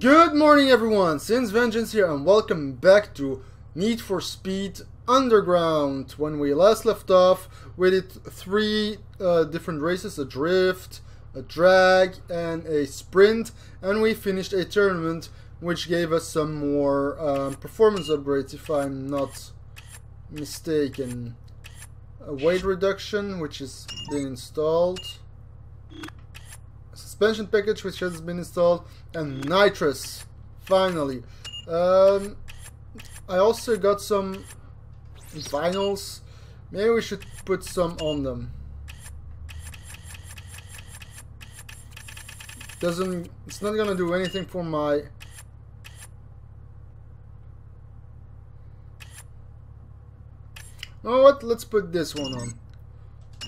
Good morning everyone, Syn's Vengeance here and welcome back to Need for Speed Underground. When we last left off, we did three different races, a drift, a drag and a sprint, and we finished a tournament which gave us some more performance upgrades, if I'm not mistaken. A weight reduction which is being installed, suspension package which has been installed, and nitrous finally. I also got some vinyls. Maybe we should put some on them. It's not gonna do anything for my . You know what, let's put this one on.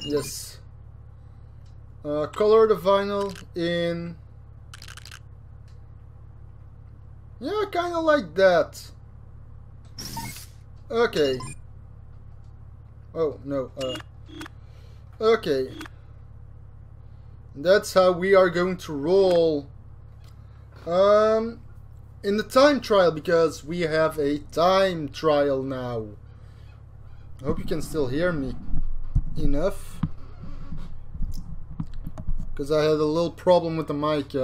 Yes. Color the vinyl in. Yeah, kind of like that. Okay. Oh, no. Okay. That's how we are going to roll. In the time trial, because we have a time trial now. I hope you can still hear me enough. Because I had a little problem with the mic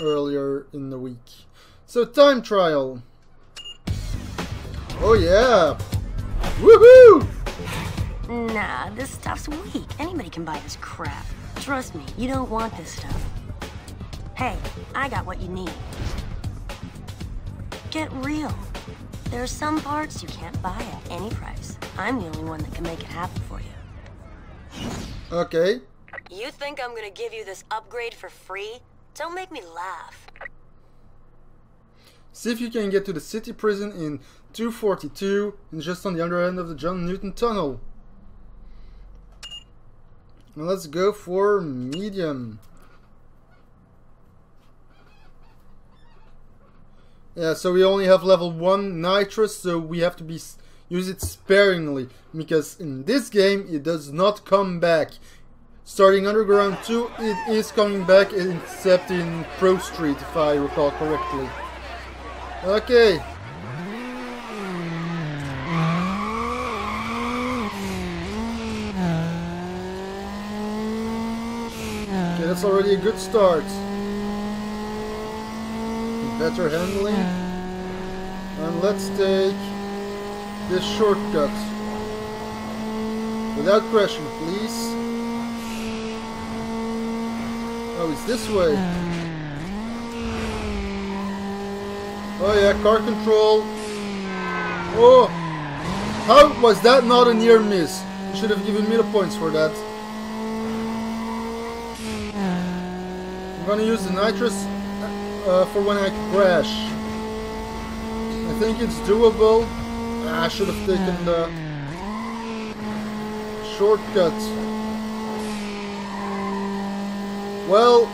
earlier in the week. So, time trial. Oh yeah! Woohoo! Nah, this stuff's weak. Anybody can buy this crap. Trust me, you don't want this stuff. Hey, I got what you need. Get real. There are some parts you can't buy at any price. I'm the only one that can make it happen for you. Okay. You think I'm gonna give you this upgrade for free? Don't make me laugh. See if you can get to the city prison in 242 and just on the other end of the John Newton Tunnel. Now let's go for medium. Yeah, so we only have level 1 nitrous, so we have to use it sparingly, because in this game it does not come back. Starting Underground 2, it is coming back, except in Pro Street, if I recall correctly. Okay. Okay, that's already a good start. Better handling. And let's take this shortcut. Without crashing, please. Oh, it's this way. Oh yeah, car control. Oh! How was that not a near miss? You should have given me the points for that. I'm gonna use the nitrous for when I crash. I think it's doable. I should have taken the shortcut. Well,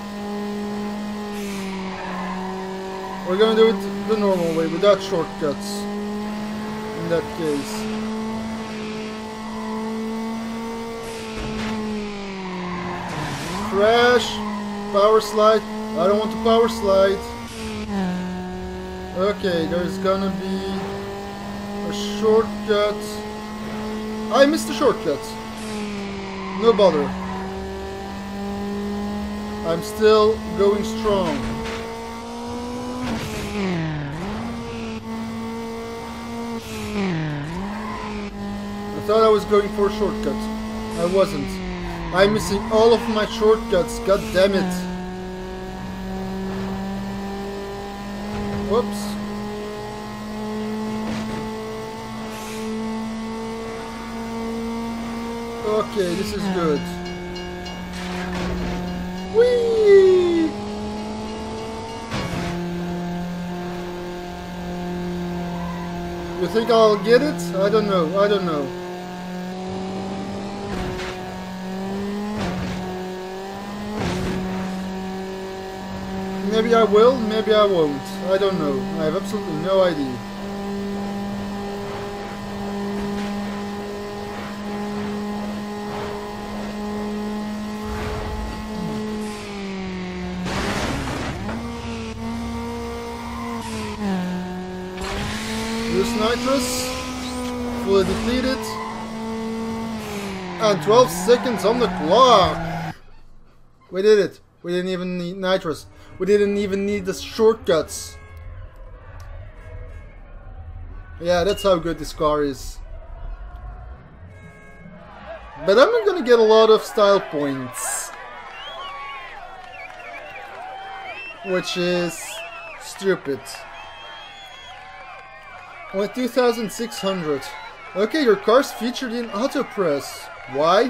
we're gonna do it the normal way without shortcuts in that case. Crash, power slide. I don't want to power slide. Okay, there's gonna be a shortcut. I missed the shortcut. No bother. I'm still going strong. I thought I was going for a shortcut. I wasn't. I'm missing all of my shortcuts. God damn it. Whoops. Okay, this is good. Whee! You think I'll get it? I don't know, I don't know. Maybe I will, maybe I won't. I don't know. I have absolutely no idea. use nitrous, fully depleted, and 12 seconds on the clock. We did it. We didn't even need nitrous. We didn't even need the shortcuts. Yeah, that's how good this car is. But I'm not gonna get a lot of style points, which is stupid. Only 2,600. Okay, your car's featured in Auto Press. Why?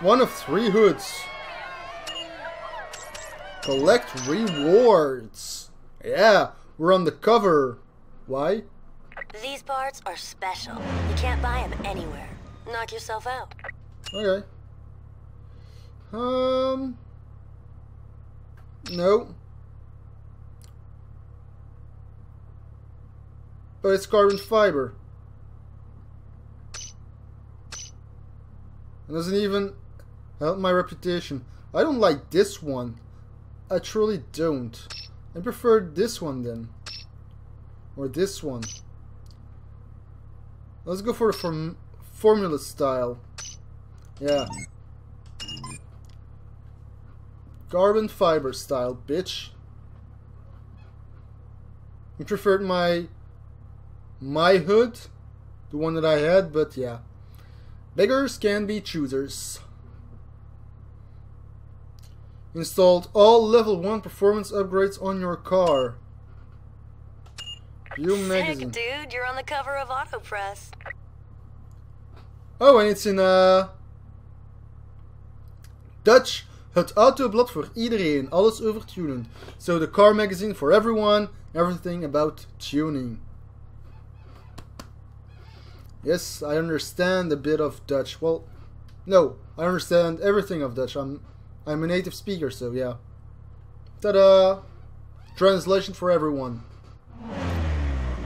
One of 3 hoods. Collect rewards. Yeah, we're on the cover. Why? These parts are special. You can't buy them anywhere. Knock yourself out. Okay. No. But it's carbon fiber. It doesn't even help my reputation. I don't like this one. I truly don't. I prefer this one then. Or this one. Let's go for the formula style. Yeah. Carbon fiber style, bitch. I preferred my hood, the one that I had, but yeah. Beggars can be choosers. Installed all level 1 performance upgrades on your car. View magazine. Heck, dude, you're on the cover of Auto Press. Oh, and it's in Dutch. Het autoblad voor iedereen. Alles over tuning. So the car magazine for everyone. Everything about tuning. Yes, I understand a bit of Dutch. Well, no, I understand everything of Dutch. I'm a native speaker, so yeah. Ta-da! Translation for everyone.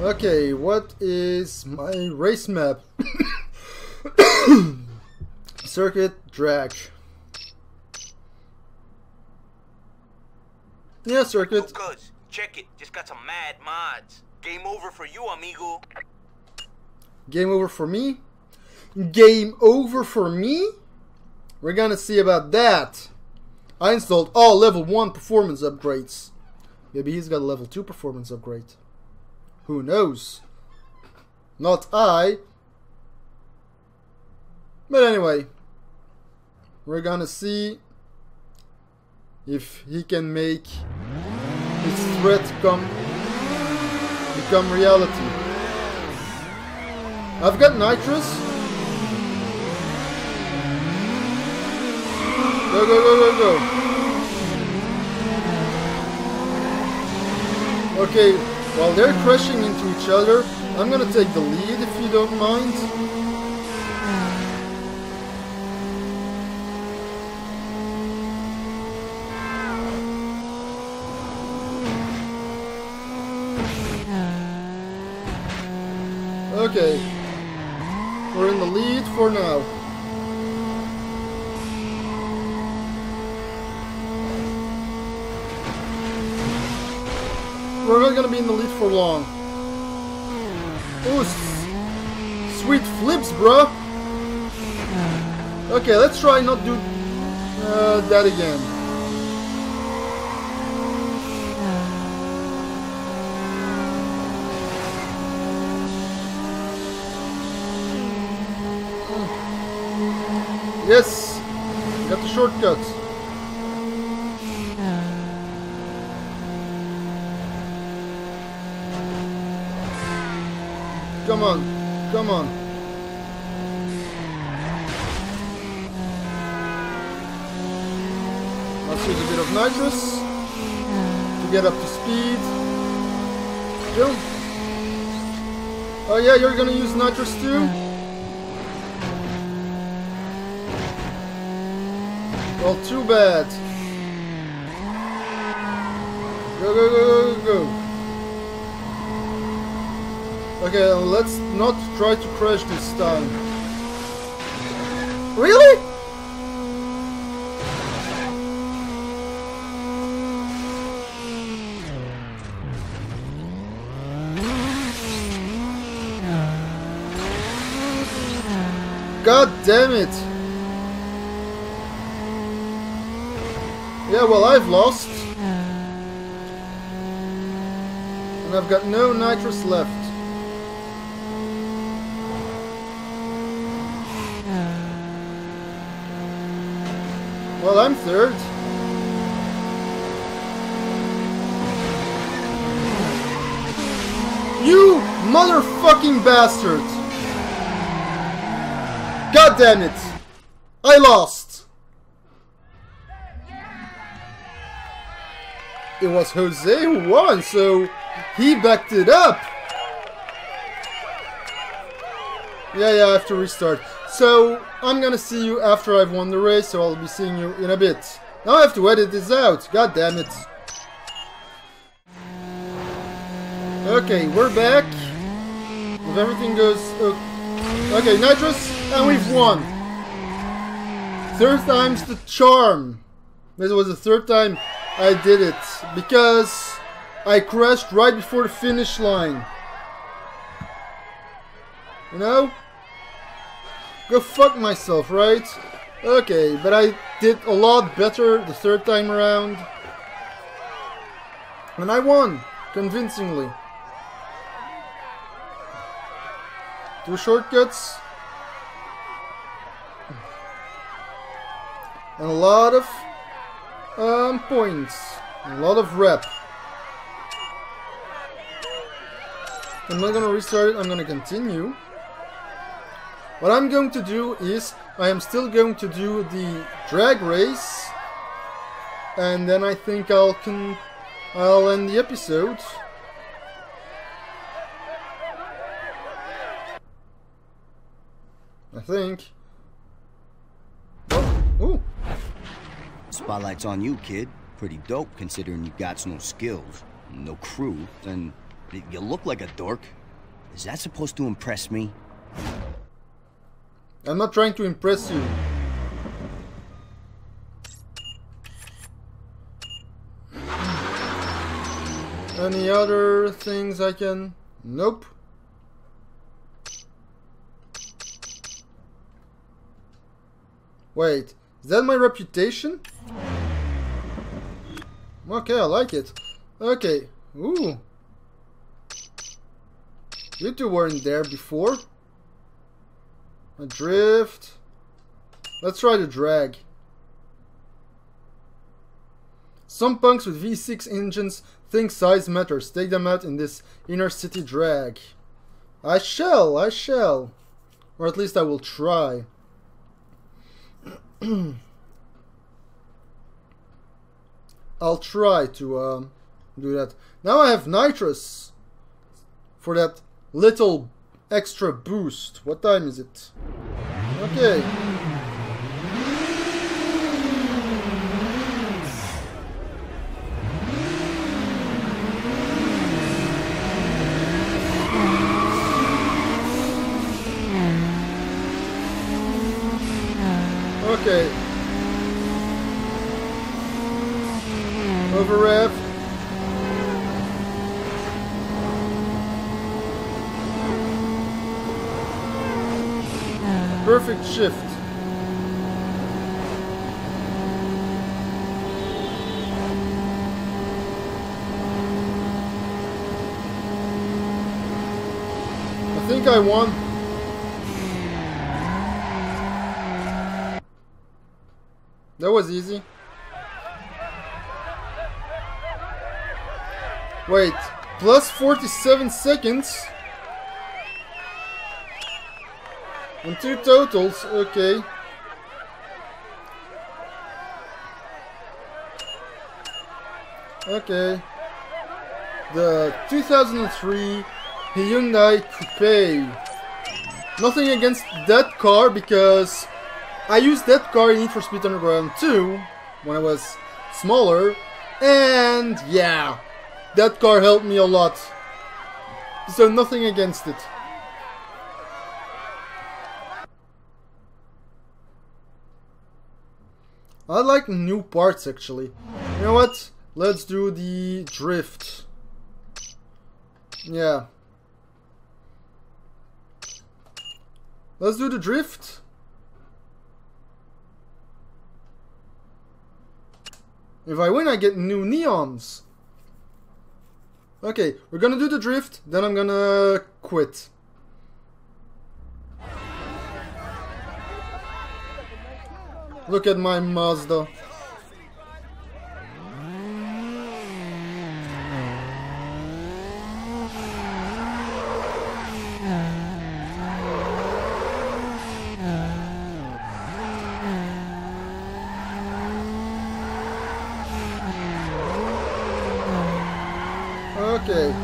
Okay, what is my race map? Circuit drag. Yeah, circuit. Yo, cuz, check it. Just got some mad mods. Game over for you, amigo. Game over for me? Game over for me? We're gonna see about that. I installed all level 1 performance upgrades. Maybe he's got a level 2 performance upgrade. Who knows? Not I. But anyway, we're gonna see if he can make his threat become reality. I've got nitrous. Go, go, go, go, go. Okay, while they're crashing into each other, I'm gonna take the lead if you don't mind. Okay. We're in the lead for now. We're not gonna be in the lead for long. Oh, sweet flips, bro. Okay, let's try not do that again. Yes, got the shortcut. Come on, come on. Let's use a bit of nitrous to get up to speed. Jump. Oh yeah, you're gonna use nitrous too? Well, too bad. Go, go, go, go, go. Okay, let's not try to crash this time. Really? God damn it! Yeah, well, I've lost. And I've got no nitrous left. Well, I'm third. You motherfucking bastard! God damn it! I lost! It was Jose who won, so he backed it up! Yeah, I have to restart. So, I'm gonna see you after I've won the race, so I'll be seeing you in a bit. Now I have to edit this out, god damn it! Okay, we're back. If everything goes... okay, nitrous, and we've won! Third time's the charm! This was the third time I did it, because I crashed right before the finish line. You know? Go fuck myself, right? Okay, but I did a lot better the third time around. And I won, convincingly. Two shortcuts. And a lot of points. A lot of rep. I'm not gonna restart it, I'm gonna continue. What I'm going to do is, I am still going to do the drag race. And then I think I'll end the episode. I think. Ooh. Spotlight's on you, kid. Pretty dope considering you got no skills, no crew, and you look like a dork. Is that supposed to impress me? I'm not trying to impress you. Any other things I can... Nope. Wait, is that my reputation? Okay, I like it. Okay, ooh. You two weren't there before. A drift. Let's try to drag. Some punks with V6 engines think size matters. Take them out in this inner city drag. I shall. Or at least I will try. I'll try to do that. Now I have nitrous for that little extra boost. What time is it? Okay. Okay. Over rev. Perfect shift. I think I won. That was easy. Wait, plus 47 seconds? And two totals, okay. Okay. The 2003 Hyundai Coupe. Nothing against that car because I used that car in Need for Speed Underground 2 when I was smaller. And yeah, that car helped me a lot. So nothing against it. I like new parts, actually. You know what? Let's do the drift. Yeah. Let's do the drift. If I win, I get new neons. Okay, we're gonna do the drift, then I'm gonna quit. Look at my Mazda. Okay.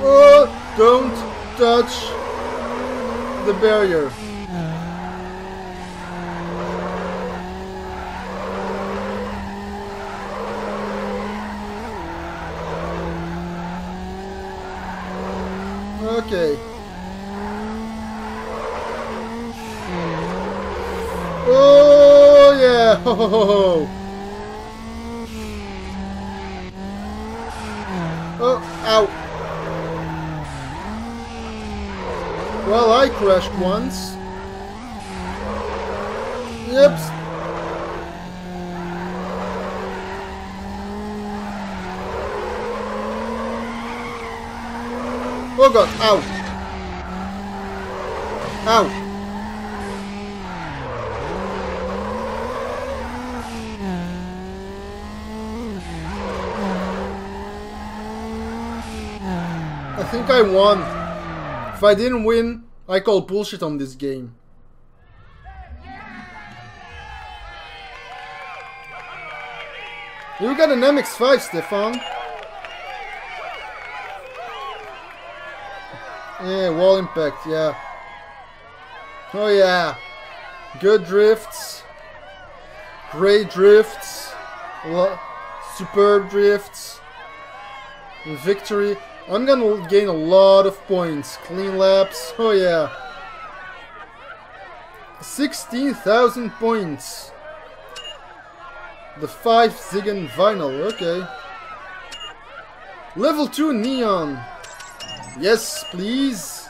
Oh, don't touch the barrier. Okay. Oh. Yeah, ho, ho, ho, ho. Oh, ow. Well, I crashed once. Yep. Oh god, ow. Ow. I think I won. If I didn't win, I call bullshit on this game. You got an MX-5, Stefan. Yeah, wall impact, yeah. Oh yeah. Good drifts. Great drifts. Superb drifts. Victory. I'm gonna gain a lot of points. Clean laps. Oh yeah. 16,000 points. The 5 Zigen vinyl. Okay. Level 2 neon. Yes, please.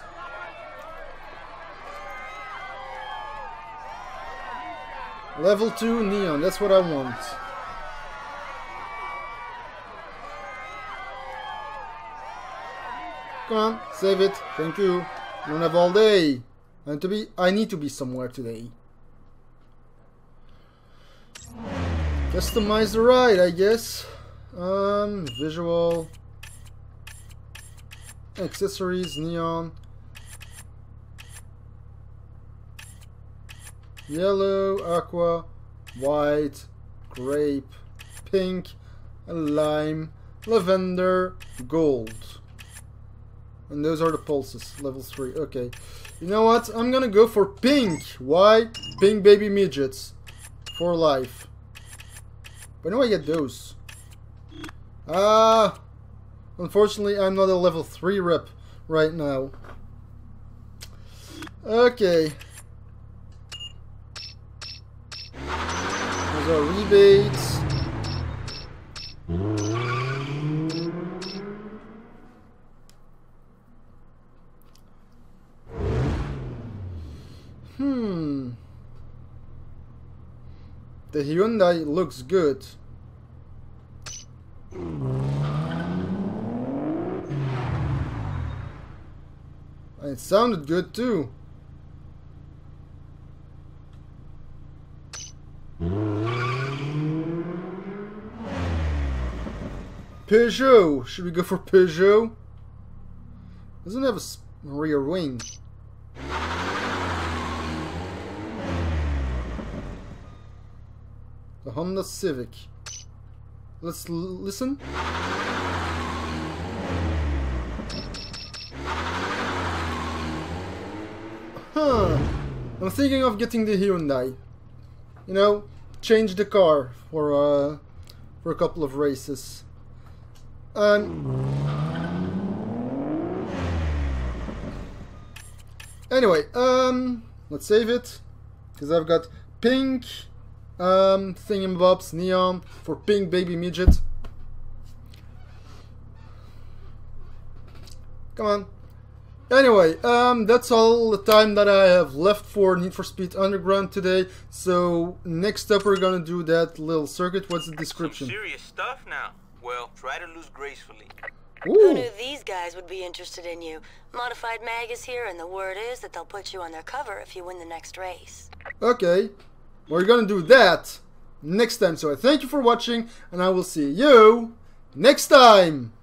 Level 2 neon. That's what I want. Come on, save it. Thank you. I don't have all day. I need to be somewhere today. Customize the ride, I guess. Visual. Accessories, neon. Yellow, aqua, white, grape, pink, lime, lavender, gold. And those are the pulses, level 3, okay. You know what, I'm gonna go for pink. Why? Pink baby midgets. For life. When do I get those? Ah! Unfortunately, I'm not a level 3 rep right now. Okay. Those are rebates. The Hyundai looks good. And it sounded good too. Peugeot. Should we go for Peugeot? Doesn't have a rear wing. The Honda Civic. Let's listen. Huh. I'm thinking of getting the Hyundai. You know, change the car for a couple of races. Anyway, let's save it because I've got pink. Thingamabobs, neon for pink baby midget. Come on. Anyway, that's all the time that I have left for Need for Speed Underground today. So next up we're gonna do that little circuit. What's the description? Some serious stuff now. Well, try to lose gracefully. Ooh. Who knew these guys would be interested in you? Modified Mag is here, and the word is that they'll put you on their cover if you win the next race. Okay, we're gonna do that next time. So I thank you for watching, and I will see you next time.